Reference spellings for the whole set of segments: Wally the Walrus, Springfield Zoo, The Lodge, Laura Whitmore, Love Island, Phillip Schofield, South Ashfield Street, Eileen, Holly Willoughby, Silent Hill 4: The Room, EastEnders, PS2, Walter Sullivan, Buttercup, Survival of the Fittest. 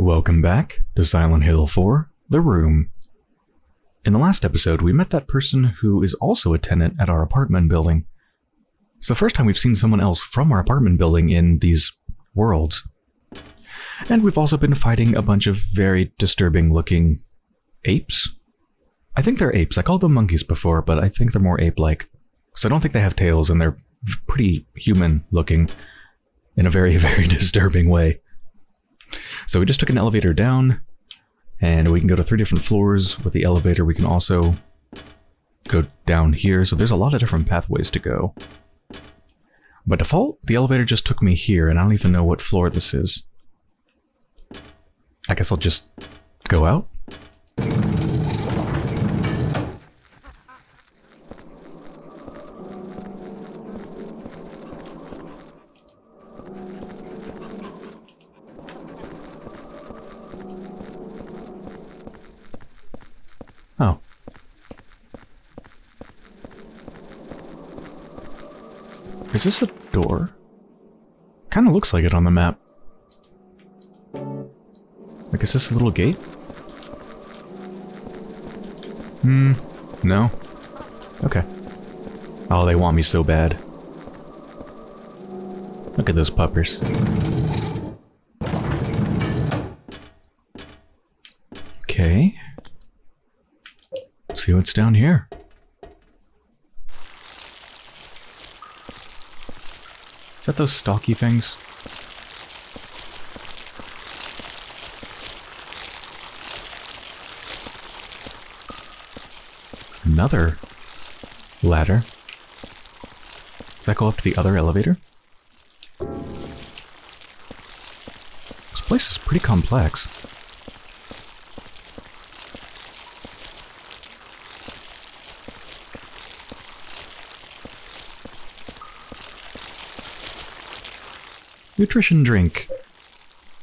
Welcome back to Silent Hill 4: The Room. In the last episode, we met that person who is also a tenant at our apartment building. It's the first time we've seen someone else from our apartment building in these worlds. And we've also been fighting a bunch of very disturbing-looking apes. I think they're apes. I called them monkeys before, but I think they're more ape-like. So I don't think they have tails, and they're pretty human-looking in a very, very disturbing way. So we just took an elevator down, and we can go to 3 different floors with the elevator. We can also go down here, so there's a lot of different pathways to go. By default, the elevator just took me here, and I don't even know what floor this is. I guess I'll just go out. Oh. Is this a door? Kind of looks like it on the map. Like, is this a little gate? No. Okay. Oh, they want me so bad. Look at those puppers. Okay. See what's down here. Is that those stalky things? Another ladder. Does that go up to the other elevator? This place is pretty complex. Nutrition drink.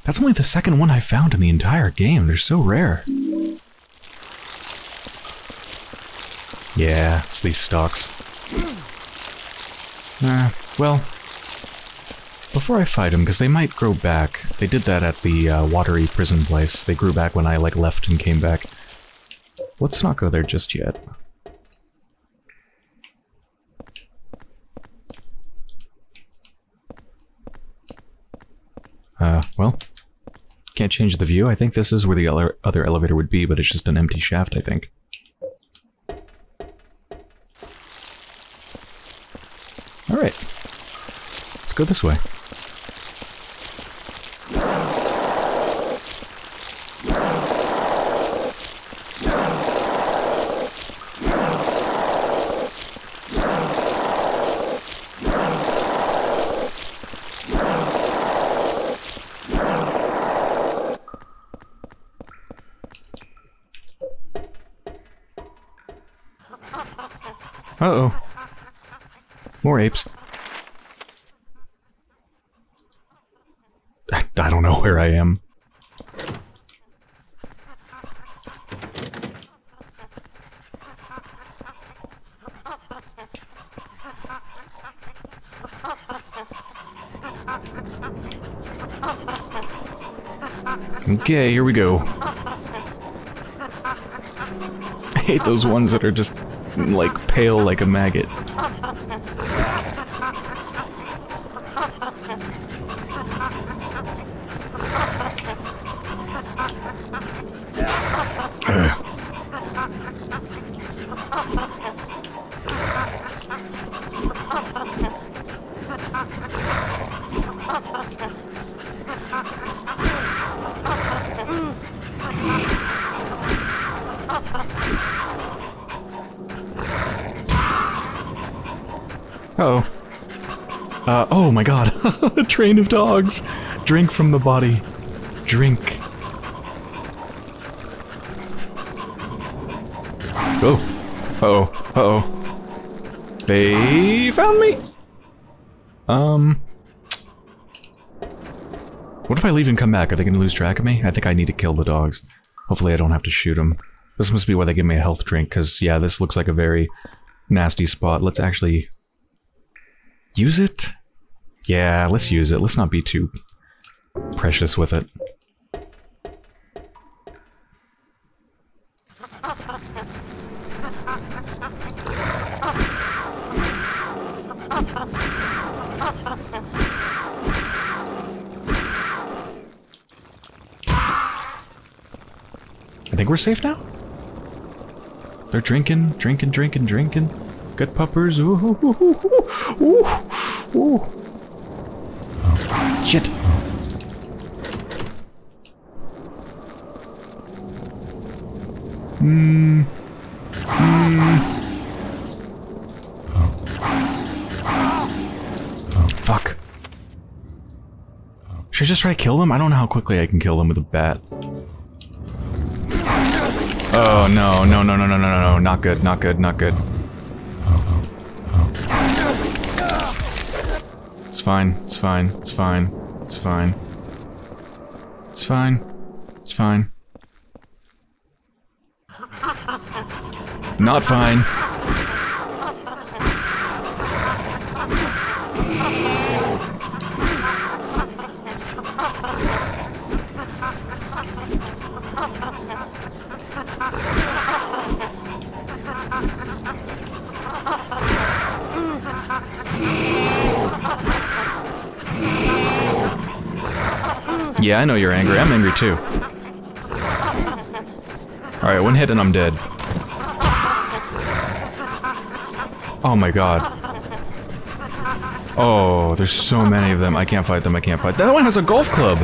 That's only the second one I found in the entire game. They're so rare. Yeah, it's these stalks. Well, before I fight them, because they might grow back. They did that at the watery prison place. They grew back when I, like, left and came back. Let's not go there just yet. Well, can't change the view. I think this is where the other elevator would be, but it's just an empty shaft, I think. Alright. Let's go this way. Uh-oh. More apes. I don't know where I am. Okay, here we go. I hate those ones that are just, like, pale like a maggot. Uh-oh. Oh my god. A train of dogs. Drink from the body. Drink. Oh. Uh-oh. Uh-oh. They found me! What if I leave and come back? Are they gonna lose track of me? I think I need to kill the dogs. Hopefully I don't have to shoot them. This must be why they give me a health drink, because, yeah, this looks like a very nasty spot. Let's actually use it? Yeah, let's use it. Let's not be too precious with it. think we're safe now? They're drinking, drinking, drinking, drinking. Good puppers. Ooh, ooh, ooh, ooh, ooh, ooh. Shit. Mmm. Mmm. Fuck. Should I just try to kill them? I don't know how quickly I can kill them with a bat. Oh no, no, no, no, no, no, no, no. Not good, not good, not good. It's fine, it's fine, it's fine, it's fine. It's fine, it's fine. Not fine. Yeah, I know you're angry. I'm angry too. Alright, one hit and I'm dead. Oh my god. Oh, there's so many of them. I can't fight them. I can't fight. That one has a golf club!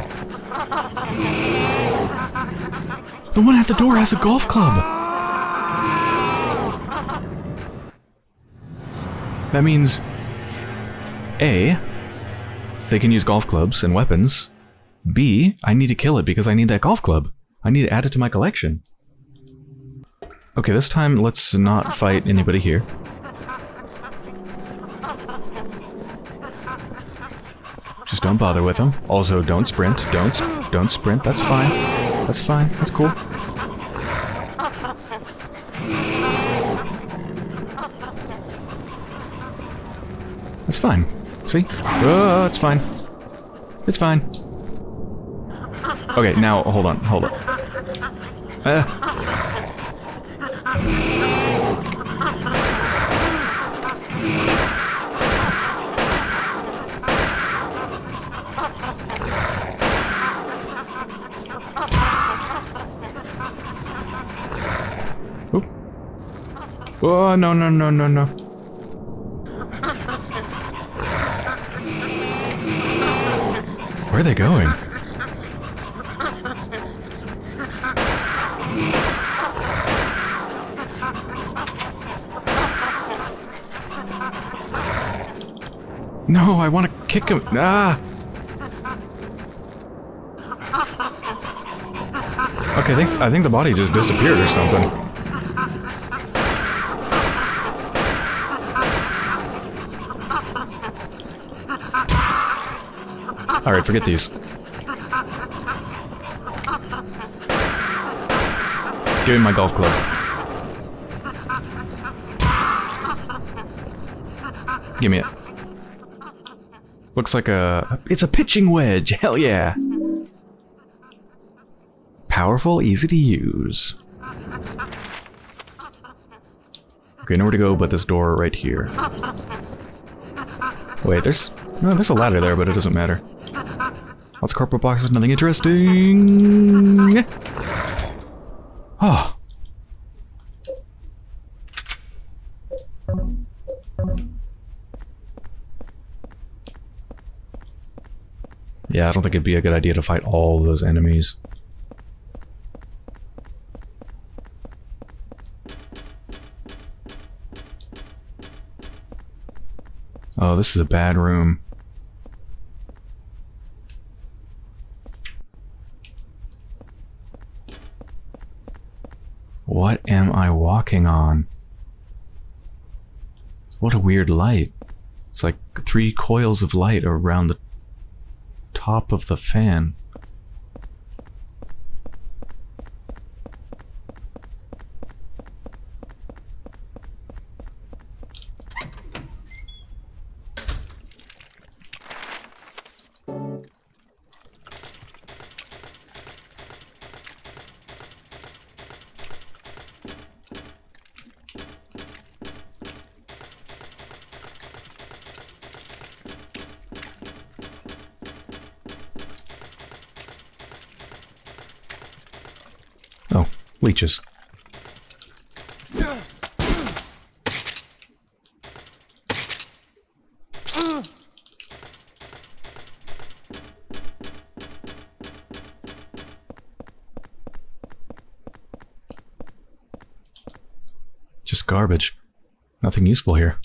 The one at the door has a golf club! That means... A. They can use golf clubs and weapons. B. I need to kill it because I need that golf club. I need to add it to my collection. Okay, this time let's not fight anybody here. Just don't bother with them. Also, don't sprint. Don't sprint. That's fine. That's fine. That's cool. That's fine. See? Oh, it's fine. It's fine. Okay, now, hold on. Hold on. Oh, no, no, no, no, no. Where are they going? No, I want to kick him. Ah! Okay, I think the body just disappeared or something. Alright, forget these. Give me my golf club. Give me it. Looks like a... It's a pitching wedge! Hell yeah! Powerful, easy to use. Okay, nowhere to go but this door right here. Wait, there's a ladder there, but it doesn't matter. Lots of corporate boxes, nothing interesting. Oh. Yeah, I don't think it'd be a good idea to fight all those enemies. Oh, this is a bad room. What am I walking on? What a weird light. It's like three coils of light around the top of the fan. Leeches. Just garbage. Nothing useful here.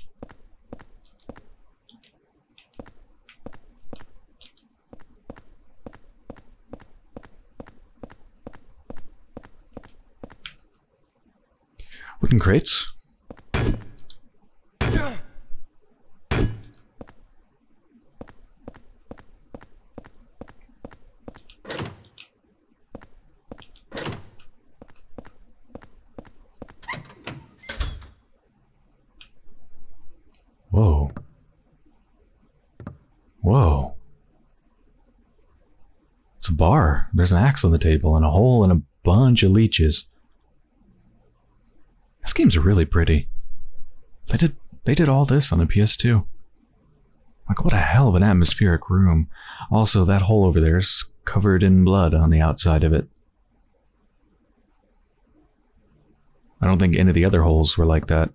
Wooden crates. Whoa. Whoa. It's a bar. There's an axe on the table and a hole and a bunch of leeches. Games are really pretty. They did all this on the PS2. Like, what a hell of an atmospheric room. Also, that hole over there is covered in blood on the outside of it. I don't think any of the other holes were like that.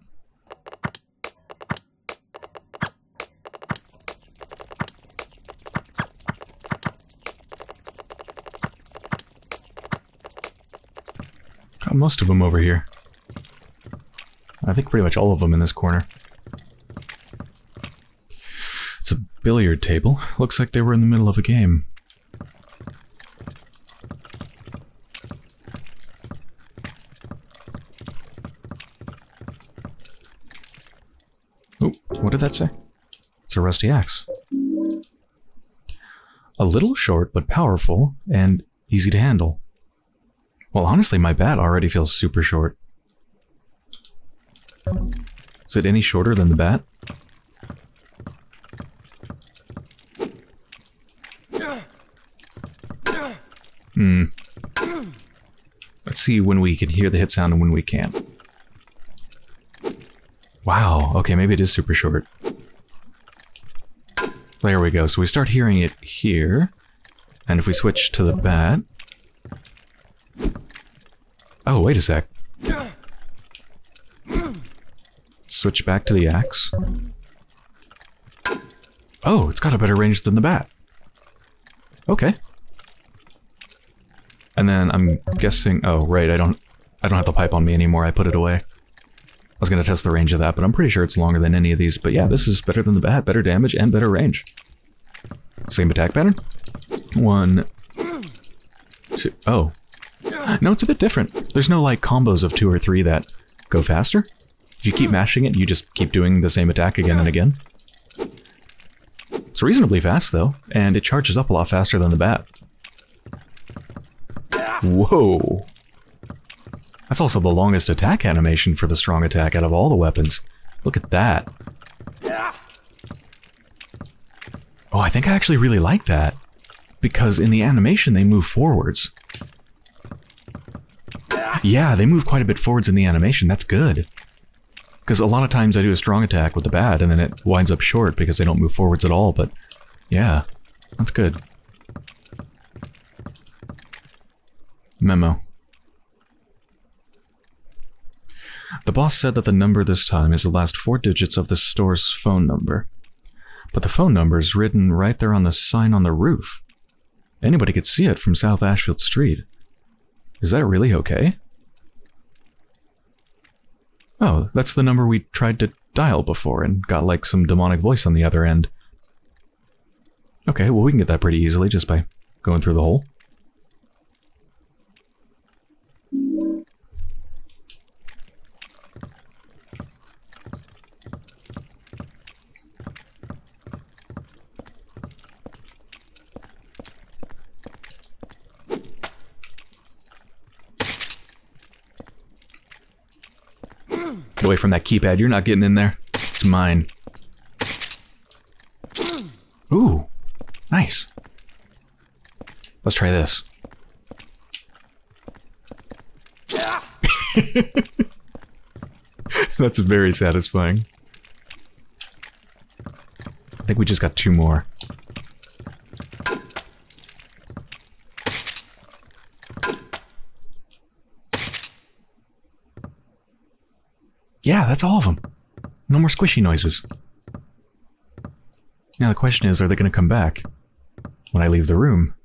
Got most of them over here. I think pretty much all of them in this corner. It's a billiard table. Looks like they were in the middle of a game. Oh, what did that say? It's a rusty axe. A little short, but powerful and easy to handle. Well, honestly, my bat already feels super short. Is it any shorter than the bat? Hmm. Let's see when we can hear the hit sound and when we can't. Wow, okay, maybe it is super short. There we go, so we start hearing it here. And if we switch to the bat... Oh, wait a sec. Switch back to the axe. Oh, it's got a better range than the bat. Okay. And then I'm guessing... Oh, right, I don't have the pipe on me anymore. I put it away. I was going to test the range of that, but I'm pretty sure it's longer than any of these. But yeah, this is better than the bat. Better damage and better range. Same attack pattern. One... Two... Oh. No, it's a bit different. There's no, like, combos of two or three that go faster. If you keep mashing it, you just keep doing the same attack again and again. It's reasonably fast, though, and it charges up a lot faster than the bat. Whoa! That's also the longest attack animation for the strong attack out of all the weapons. Look at that. Oh, I think I actually really like that, because in the animation they move forwards. Yeah, they move quite a bit forwards in the animation, that's good. Because a lot of times I do a strong attack with the bat, and then it winds up short because they don't move forwards at all, but... Yeah, that's good. Memo. The boss said that the number this time is the last 4 digits of the store's phone number. But the phone number is written right there on the sign on the roof. Anybody could see it from South Ashfield Street. Is that really okay? Oh, that's the number we tried to dial before and got, like, some demonic voice on the other end. Okay, well, we can get that pretty easily just by going through the hole. Get away from that keypad. You're not getting in there. It's mine. Ooh. Nice. Let's try this. That's very satisfying. I think we just got 2 more. Yeah, that's all of them. No more squishy noises. Now the question is, are they going to come back when I leave the room?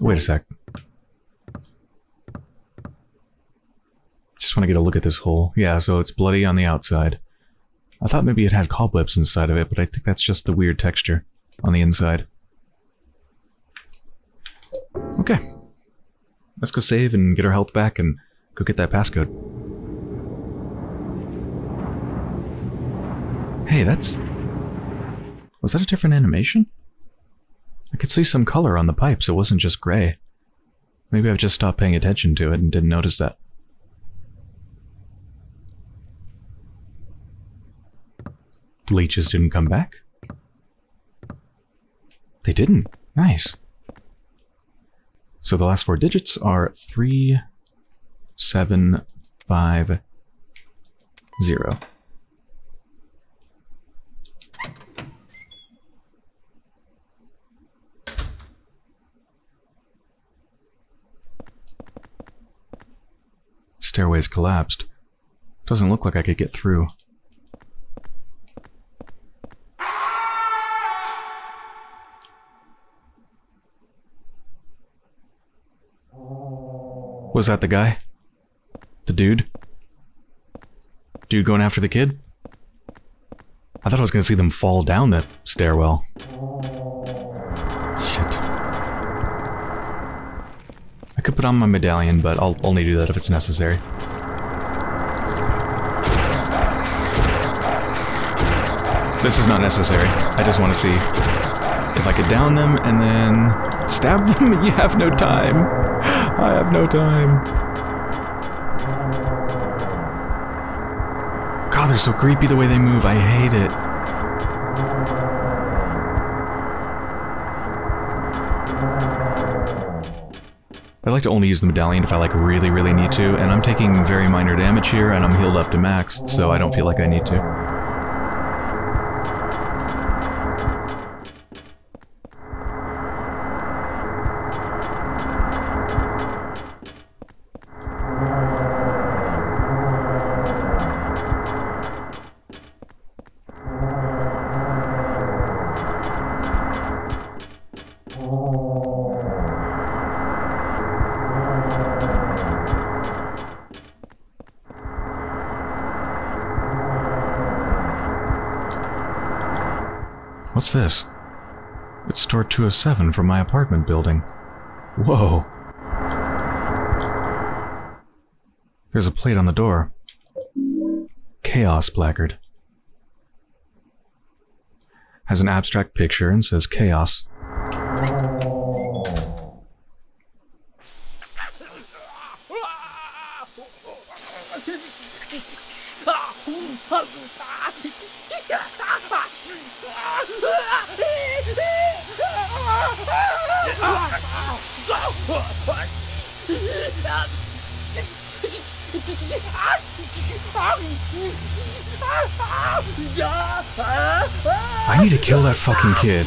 Wait a sec. Just want to get a look at this hole. Yeah, so it's bloody on the outside. I thought maybe it had cobwebs inside of it, but I think that's just the weird texture on the inside. Okay. Let's go save and get our health back and go get that passcode. Hey, that's... Was that a different animation? I could see some color on the pipes. It wasn't just gray. Maybe I've just stopped paying attention to it and didn't notice that. The leeches didn't come back? They didn't. Nice. So the last four digits are 3750. Stairways collapsed. Doesn't look like I could get through. Was that the guy? The dude? Dude going after the kid? I thought I was going to see them fall down that stairwell. Shit. I could put on my medallion, but I'll only do that if it's necessary. This is not necessary. I just want to see if I could down them and then stab them. You have no time. I have no time. God, they're so creepy the way they move. I hate it. I'd like to only use the medallion if I like really, really need to, and I'm taking very minor damage here, and I'm healed up to max, so I don't feel like I need to. What's this? It's store 207 from my apartment building. Whoa. There's a plate on the door. Chaos placard. Has an abstract picture and says chaos. I need to kill that fucking kid.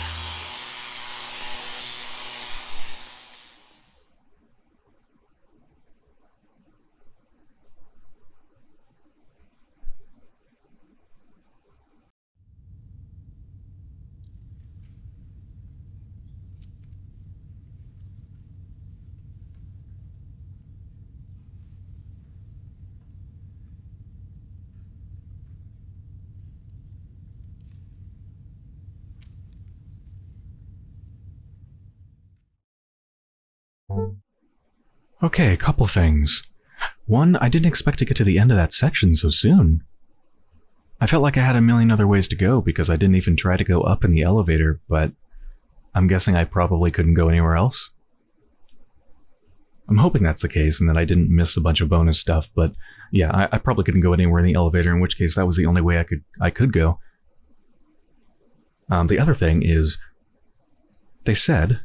Okay, a couple things. One, I didn't expect to get to the end of that section so soon. I felt like I had a million other ways to go because I didn't even try to go up in the elevator, but I'm guessing I probably couldn't go anywhere else. I'm hoping that's the case and that I didn't miss a bunch of bonus stuff, but yeah, I probably couldn't go anywhere in the elevator, in which case that was the only way I could go. The other thing is, they said,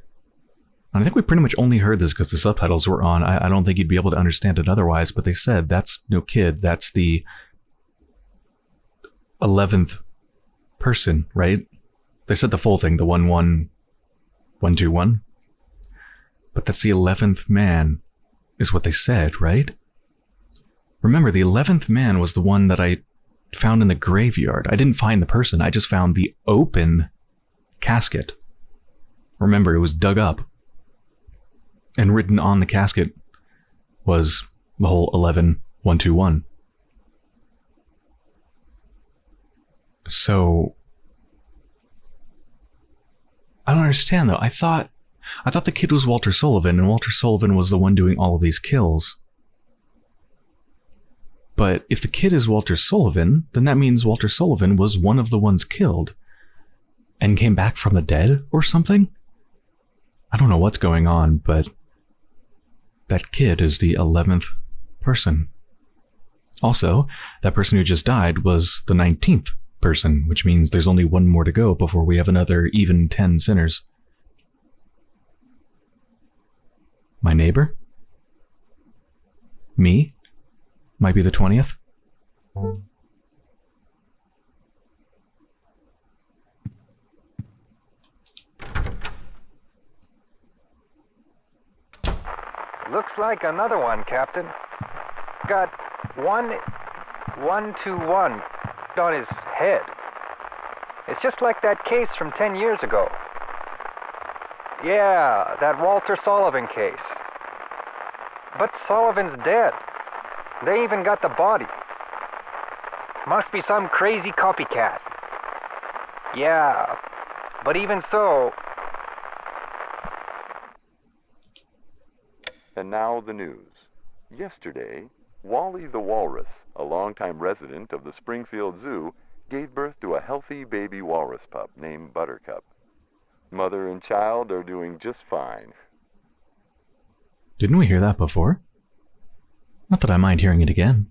and I think we pretty much only heard this because the subtitles were on, I don't think you'd be able to understand it otherwise, but they said, that's no kid, that's the 11th person, right? They said the full thing, the 1-1-1-2-1. But that's the 11th man, is what they said, right? Remember, the 11th man was the one that I found in the graveyard. I didn't find the person, I just found the open casket. Remember, it was dug up. And written on the casket was the whole 11-1-2-1. So I don't understand though. I thought the kid was Walter Sullivan, and Walter Sullivan was the one doing all of these kills. But if the kid is Walter Sullivan, then that means Walter Sullivan was one of the ones killed and came back from the dead or something? I don't know what's going on, but that kid is the 11th person. Also, that person who just died was the 19th person, which means there's only one more to go before we have another even 10 sinners. My neighbor? Me? Might be the 20th? Looks like another one, Captain. Got 1-1-2-1 on his head. It's just like that case from 10 years ago. Yeah, that Walter Sullivan case. But Sullivan's dead. They even got the body. Must be some crazy copycat. Yeah, but even so... And now the news. Yesterday, Wally the Walrus, a longtime resident of the Springfield Zoo, gave birth to a healthy baby walrus pup named Buttercup. Mother and child are doing just fine. Didn't we hear that before? Not that I mind hearing it again.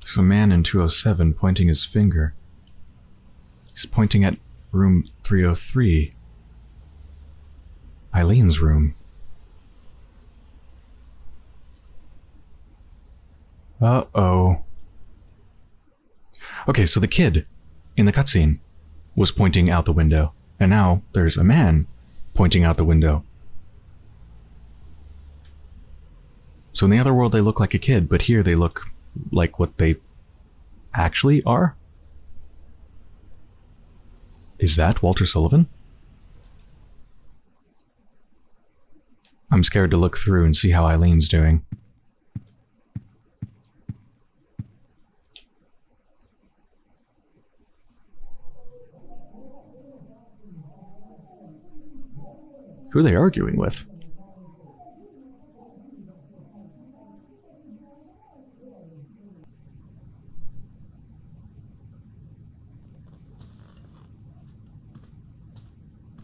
There's a man in 207 pointing his finger. He's pointing at room 303. Eileen's room. Uh-oh. Okay, so the kid in the cutscene was pointing out the window, and now there's a man pointing out the window. So in the other world they look like a kid, but here they look like what they actually are? Is that Walter Sullivan? I'm scared to look through and see how Eileen's doing. Who are they arguing with?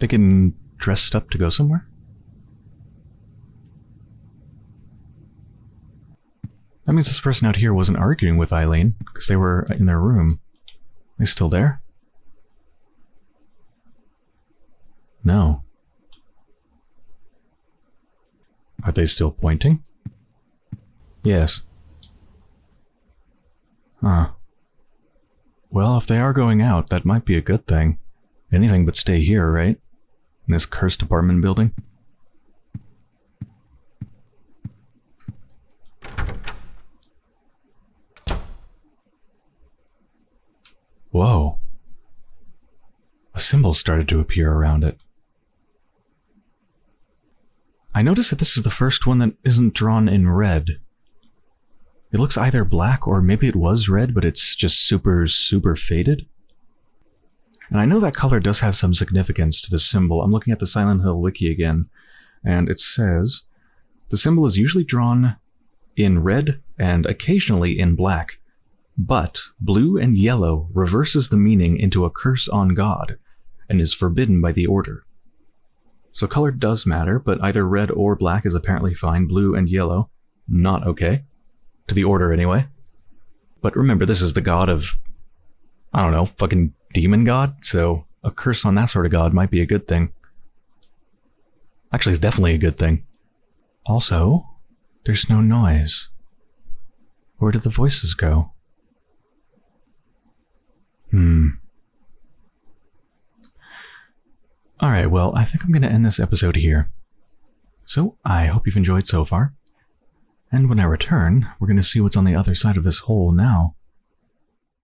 They can dress up to go somewhere? That means this person out here wasn't arguing with Eileen, because they were in their room. Are they still there? No. Are they still pointing? Yes. Huh. Well, if they are going out, that might be a good thing. Anything but stay here, right? In this cursed apartment building? Whoa. A symbol started to appear around it. I noticed that this is the first one that isn't drawn in red. It looks either black, or maybe it was red, but it's just super, super faded. And I know that color does have some significance to this symbol. I'm looking at the Silent Hill wiki again, and it says, the symbol is usually drawn in red and occasionally in black. But blue and yellow reverses the meaning into a curse on God and is forbidden by the order. So color does matter, but either red or black is apparently fine. Blue and yellow, not okay. To the order anyway. But remember, this is the god of, I don't know, fucking demon god. So a curse on that sort of god might be a good thing. Actually, it's definitely a good thing. Also, there's no noise. Where did the voices go? Alright, well, I think I'm going to end this episode here. So, I hope you've enjoyed so far. And when I return, we're going to see what's on the other side of this hole now.